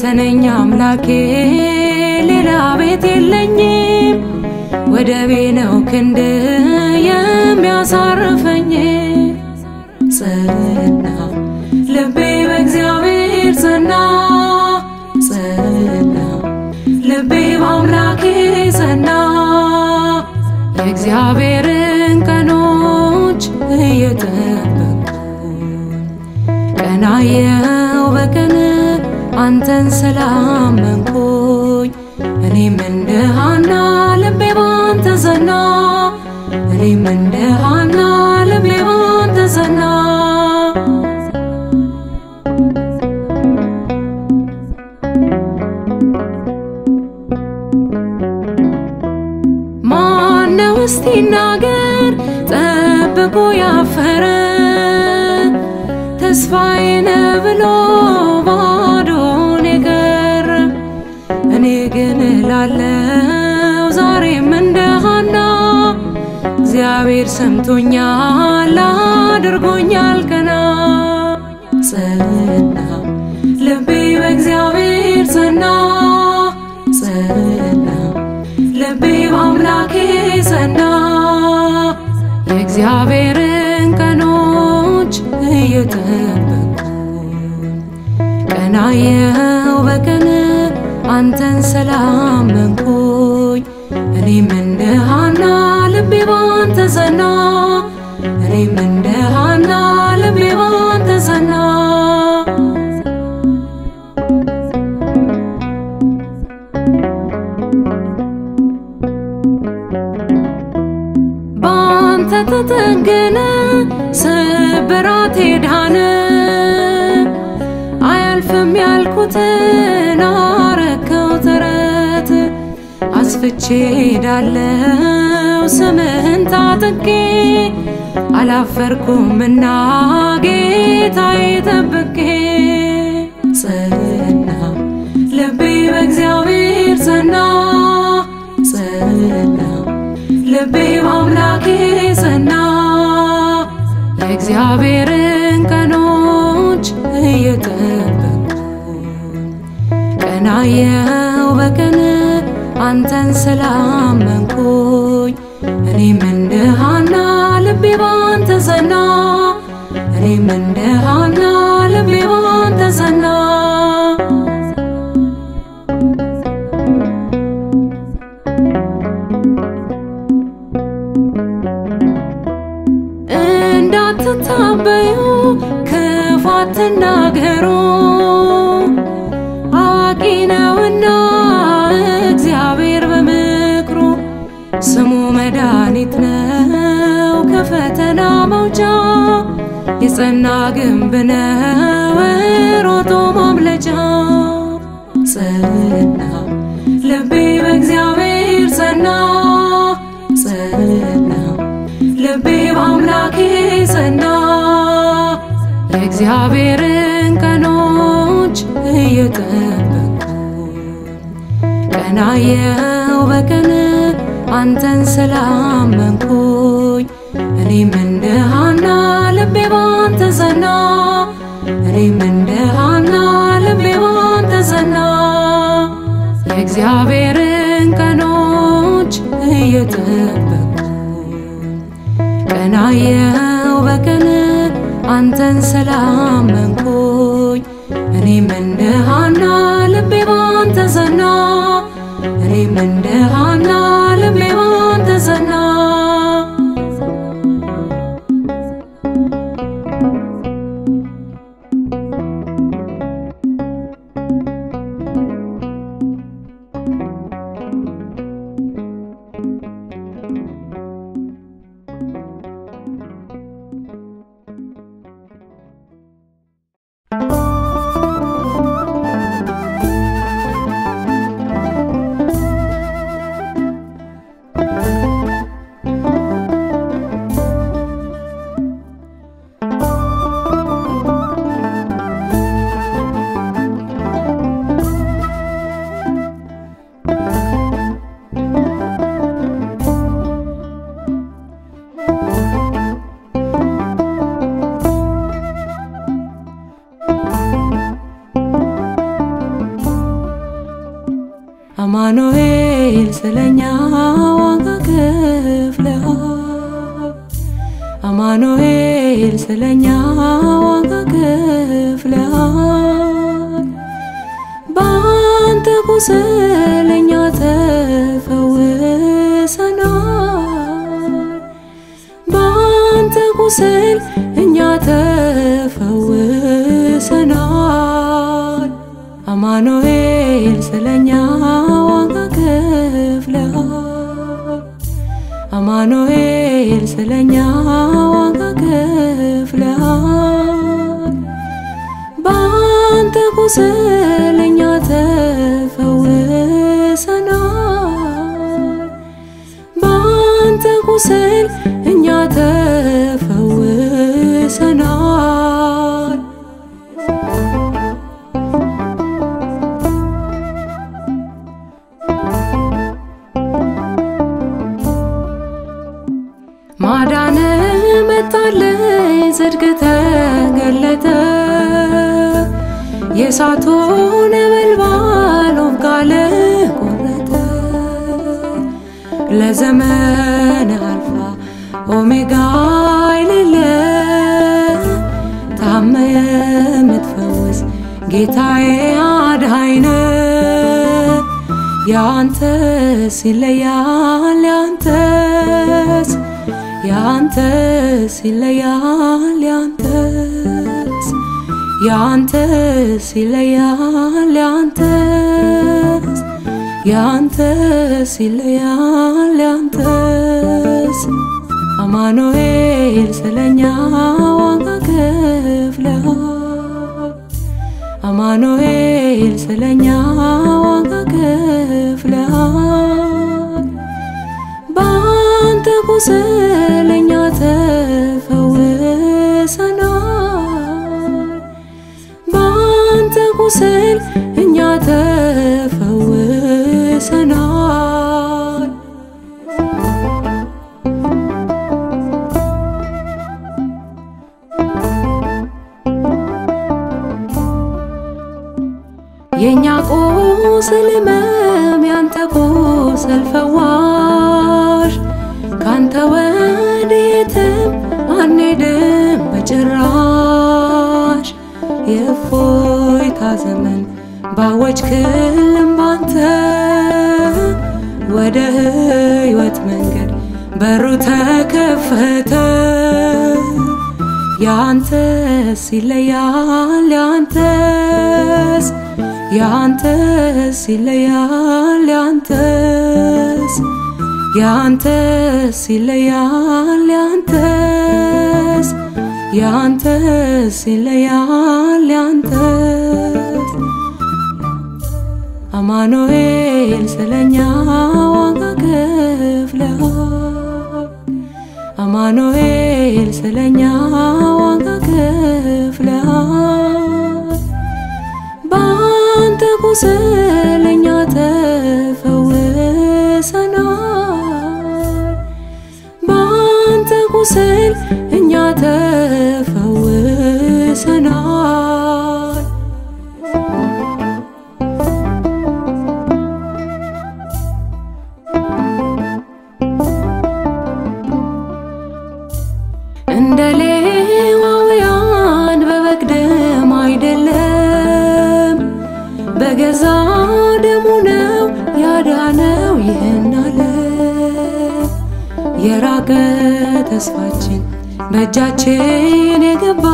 Awakening now, Xavier, remember. ስሙ መድኃኒት ነው ከፈተና መውጫ የጸና ግንብ ነው ሮጦ ማምለጫ ጸና ልቤ በእግዚአብሔር ጸና ልቤ በአምላኬ ጸና የእግዚአብሔርን ቀኖች እየጠበቅኩ ቀናየው በቀን አንተን ስላመንኩኝ እኔም እንደ ሐና ልቤ ባንተ ጸና እኔም እንደ ሐና ልቤ ባንተ ጸና የእግዚአብሔርን ቀኖች እየጠበቅኩ ቀናየው በቀን አንተን ስላመንኩኝ እኔም እንደ ሐና ልቤ ባንተ ጸና እኔም እንደ ሐና ልቤ ባንተ ጸና አማኑኤል ስለኛ ዋጋ ከፍሏል አማኑኤል ስለኛ ዋጋ ከፍሏል ባንተ ቁስለኛ ተፈወሰናል ባንተ ቁስል እኛ ተፈወሰናል አማኑኤል ስለኛ አማኑኤል ስለኛ ዋጋ ከፍሏል ባንተ ቁስለኛ ተፈወሰናል ባንተ ቁስል እኛ ተፈወሰናል ማዳነ መጣለኝ ጽድቅ ተገለጠ የእሳቱ ነበልባል ወጋለህ ቆረጠ ለዘመን አልፋ ኦሜጋ ይልልህ ታመህ የምትፈውስ ጌታዬ አዳኝ ነህ ያንተ ሲለያል ያንተስ Yantes ilayal yantes ilayal yantes ilayal yantes Amanuel selenya waga keflal Amanuel selenya waga keflal ባንተ ቁስለኛ ተፈወሰናል ባንተ ቁስል እኛ ተፈወሰናል የኛ ቁስል መም ያንተ ቁስል ፈዋሽ ካንተ ወዴትም አንሄድም በጭራሽ የእፎይታ ዘመን ባወጅክልን ባንተ ወደ ሕይወት መንገድ በሩ ተከፈተ ያንተስ ይለያል ያንተስ ይለያል Yantes ilayal yantes yantes ilayal yantes Amanuel selenya wanga kefla Amanuel selenya wanga kefla Bante kuselenya tefawesana Sel enya tefawesana Indalewawiyan bebegdem aidellem begeza demu new yadanew yihnale የራቀ ተስፋችን በእጃችን የገባ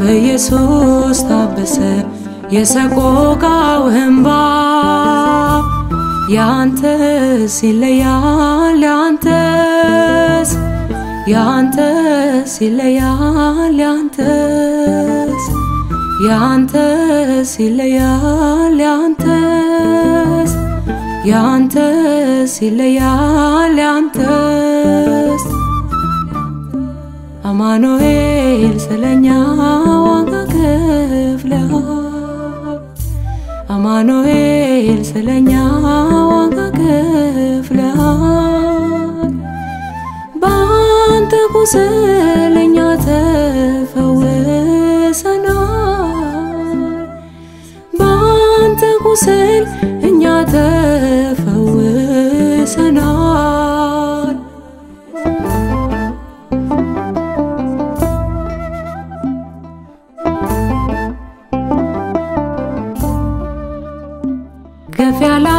በኢየሱስ ታበሰ የሰቆቃው እንባ ያንተስ ይለያል ያንተስ ይለያል ያንተስ ይለያል ያንተስ Yantes ilayal yantes Amanuel selenya wanga kefla Amanuel selenya wanga kefla Bante kuselenya tefawesana Bante kuselenya tefawesana Sanar Gafala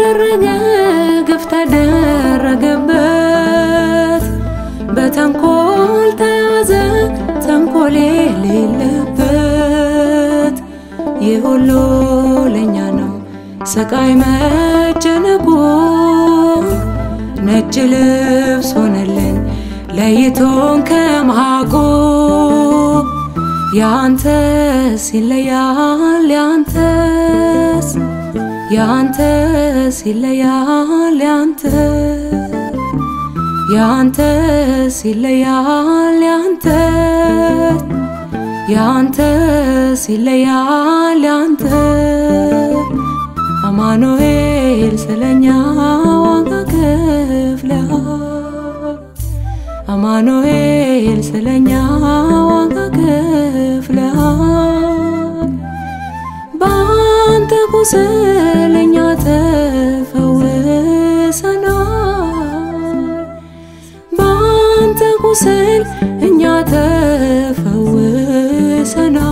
daraga gafta daragabat batankol taza tankol lilabat yeholo lenya nam sakai majanaku ነጭ ልብስ ሆነልን ለይቶን ከመሃጎ ያንተስ ይለያል ያንተስ ይለያል ያንተስ ይለያል ያንተስ ይለያል ያንተስ Amanuel selenya wanga kefla Amanuel selenya wanga kefla Bante kuselenya tefawesana Bante kuselenya tefawesana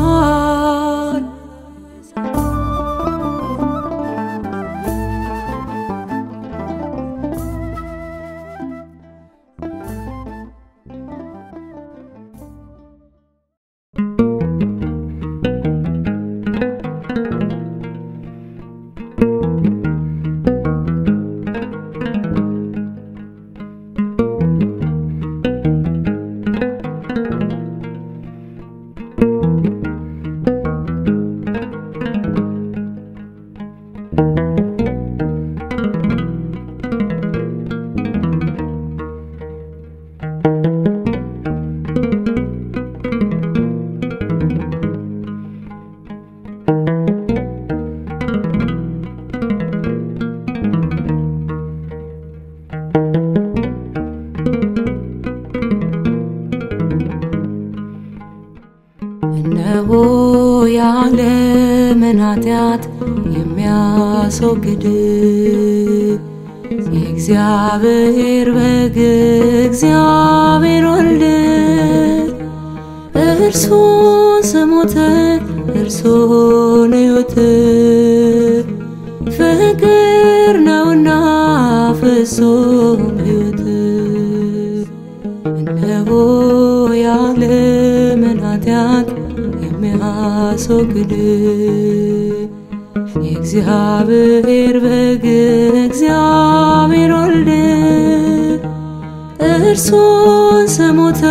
Natiat yemiasoged Exavir beg Exavir old Ersun semote Ersun yote Fikir nauna Fesun yote Nebo yale menatiat Yemiasoged እግዚአብሔር በግ እግዚአብሔር ወልድ እርሱን ሰሞተ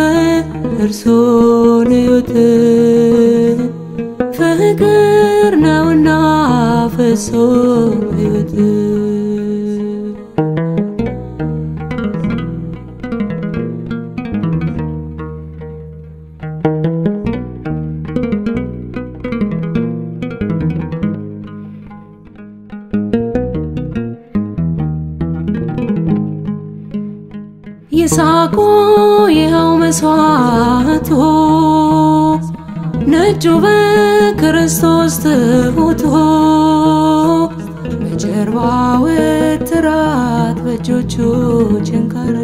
እርሱን ይወተ ፍቅር ነውና ፈሶ ይወተ ይሳቁ ይኸው መስዋዕቱ ነጩ በክርስቶስ ትሁቱ በጀርባው ትራት በእጆቹ ጭንካር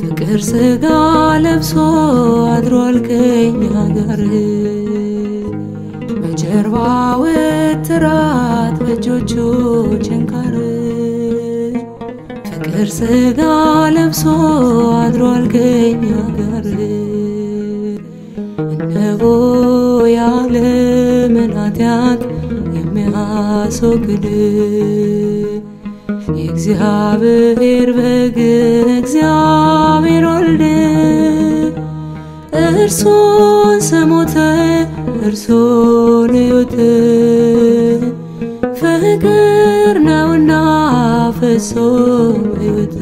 ፍቅር ስጋ ለብሶ አድሯል ከኛ ጋር በጀርባው ትራት በእጆቹ ጭንካር ስጋ ለብሶ አድሯል ከኛ ጋር እነሆ የዓለምን ኃጢአት የሚያስወግድ የእግዚአብሔር በግ እግዚአብሔር ወልድ እርሱን ሰሞተ እርሱን ይወተ ፍቅር ነውና ፈሶ ይወተ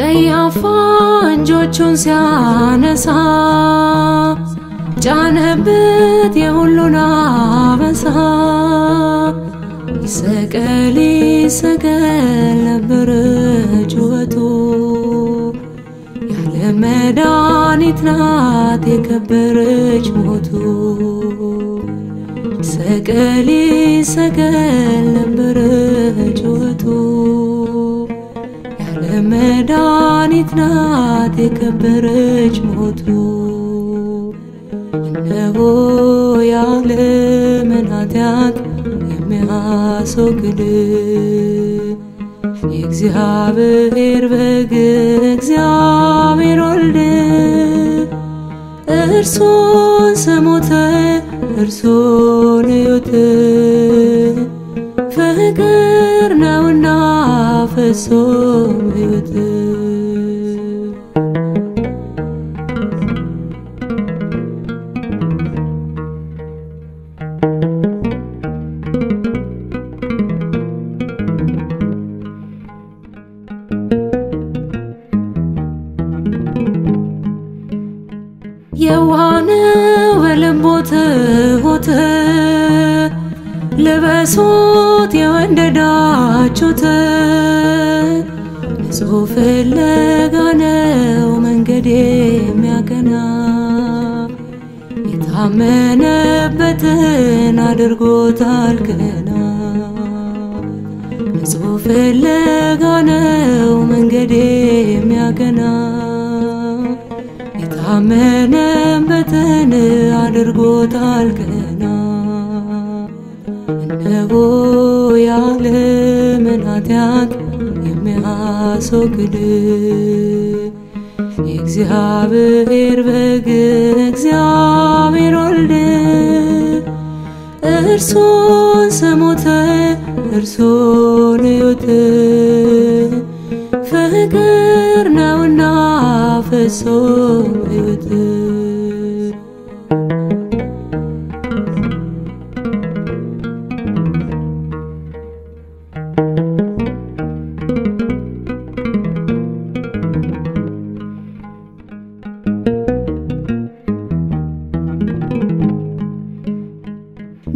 ቀያፋ እጆቹን ሲያነሳ ጫነበት የሁሉን አበሳ ይሰቀል ይሰቀል ነበር ጩኸቱ ያለ መድኃኒት ናት የከበረች ሞቱ ይሰቀል ይሰቀል ነበር ጩኸቱ ያለ መድኃኒት ናት የከበረች ሞቱ እነሆ የዓለምን ኃጢአት የሚያስወግድ የእግዚአብሔር በግ እግዚአብሔር ወልድ እርሱን ሰሞተ እርሱን ይወተ ፍቅር ነውና ፈሶ ይወተ የዋነ በልቦት ሆተ ልበሱት የወደዳችሁት ንጹህ ፍለጋ ነው መንገድ የሚያቀና የታመነበትን አድርጎታል ገና ንጹህ ፍለጋ ነው መንገድ የሚያቀና አመነበትን አድርጎታል ገና እነሆ የዓለምን ኃጢአት የሚያስወግድ የእግዚአብሔር በግ እግዚአብሔር ወልድ እርሱን ሰሞተ እርሱን ይወተ ፍቅር ነውና ፈሶ ይወተ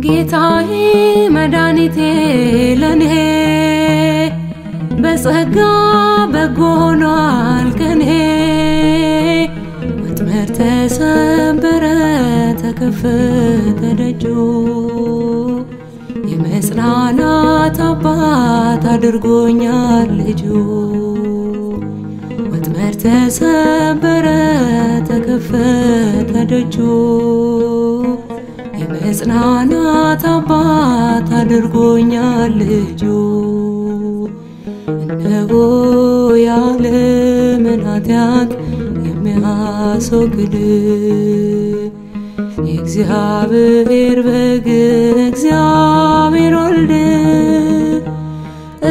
ጌታዬ መድኃኒቴ ለኔ በጸጋ በጎ ሆኗል ከኔ ወጥመድ ተሰበረ ተከፈተ ደጁ የመጽናናት አባት አድርጎኛል ልጁ ወጥመድ ተሰበረ ተከፈተ ደጁ የመጽናናት አባት አድርጎኛል ልጁ እነሆ የዓለምን ኃጢአት የሚያስወግድ የእግዚአብሔር በግ እግዚአብሔር ወልድ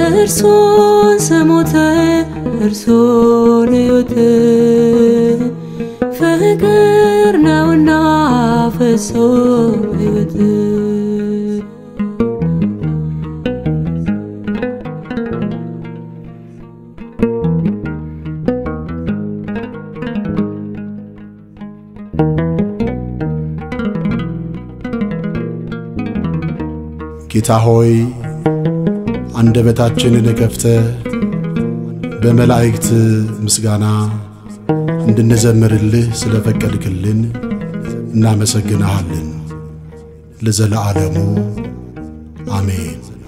እርሱን ስሙት እርሱን እዩት ፍቅር ነውና ፈሶ እዩት ጌታ ሆይ አንደበታችንን ከፍተህ በመላእክት ምስጋና እንድንዘምርልህ ስለፈቀድክልን እናመሰግናለን ለዘለዓለሙ አሜን።